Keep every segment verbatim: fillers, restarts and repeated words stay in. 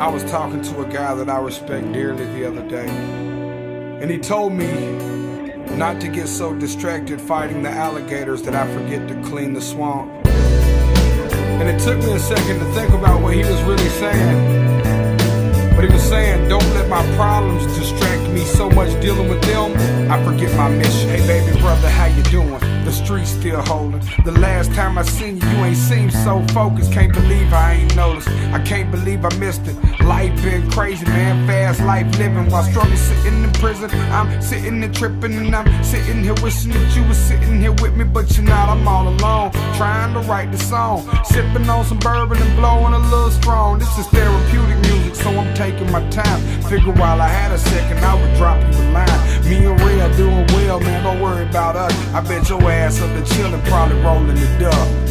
I was talking to a guy that I respect dearly the other day, and he told me not to get so distracted fighting the alligators that I forget to clean the swamp. And it took me a second to think about what he was really saying. But he was saying, don't let my problems distract me so much dealing with them, I forget my mission. Hey baby brother, how you doing? The street's still holding. The last time I seen you, you ain't seemed so focused. Can't believe I ain't noticed. I can't believe I missed it. Life been crazy, man. Fast life living while struggling, sitting in prison. I'm sitting and tripping, and I'm sitting here wishing that you was sitting here with me, but you're not. I'm all alone, trying to write the song, sipping on some bourbon and blowing a little strong. This is therapeutic music, so I'm taking my time. Figure while I had a second, I would drop you a line. Me and Rhea doing well, man. Don't worry about us. I bet your ass up and chillin', probably rollin' the duck.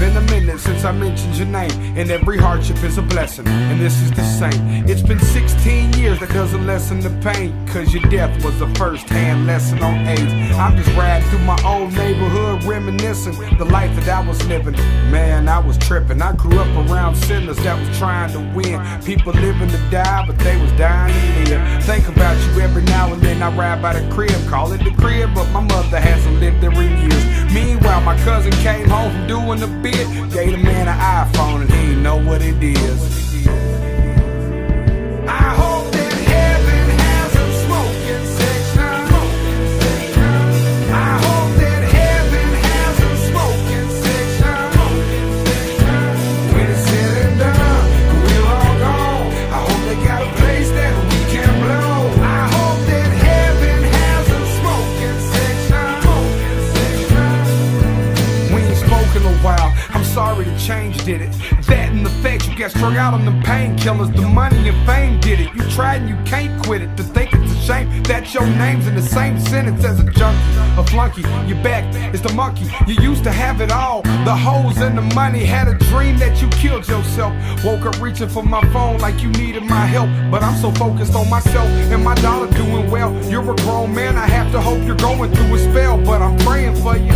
Been a minute since I mentioned your name, and every hardship is a blessing, and this is the same. It's been sixteen years, that doesn't lessen the pain, cause your death was a first-hand lesson on AIDS. I'm just riding through my old neighborhood reminiscing the life that I was living. Man, I was tripping. I grew up around sinners that was trying to win, people living to die, but they was dying to live. Think about you every now and then. I ride by the crib, call it the crib, but my mother hasn't lived there in years. Meanwhile, my cousin came home from doing the bit, gave the man an iPhone and he know what it is. I hope that heaven has a smoking section. I hope that heaven has a smoking section. When it's said and done, we'll all go. I hope they got a place that we can blow. I hope that heaven has a smoking section. We ain't spoken a while. Sorry the change did it. That and the fact you got strung out on the painkillers. The money and fame did it. You tried and you can't quit it. To think it's a shame that your name's in the same sentence as a junkie, a flunky. Your back is the monkey. You used to have it all, the hoes and the money. Had a dream that you killed yourself. Woke up reaching for my phone like you needed my help, but I'm so focused on myself and my dollar doing well. You're a grown man, I have to hope you're going through a spell, but I'm praying for you.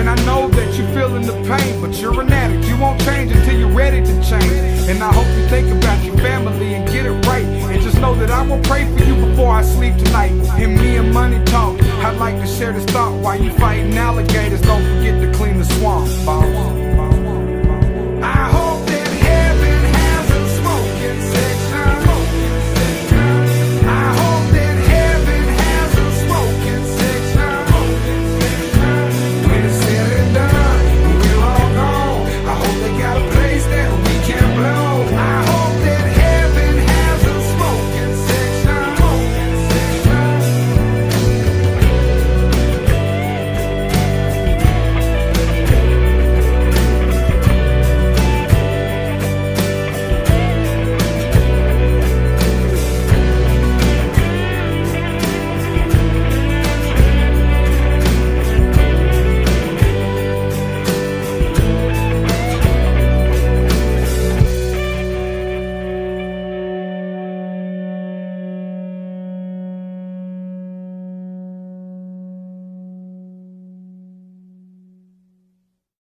And I know that you're feeling the pain, but you're an addict. You won't change until you're ready to change. And I hope you think about your family and get it right. And just know that I will pray for you before I sleep tonight. And me and money talk. I'd like to share this thought while you're fighting alligators. Don't forget to clean the swamp. I hope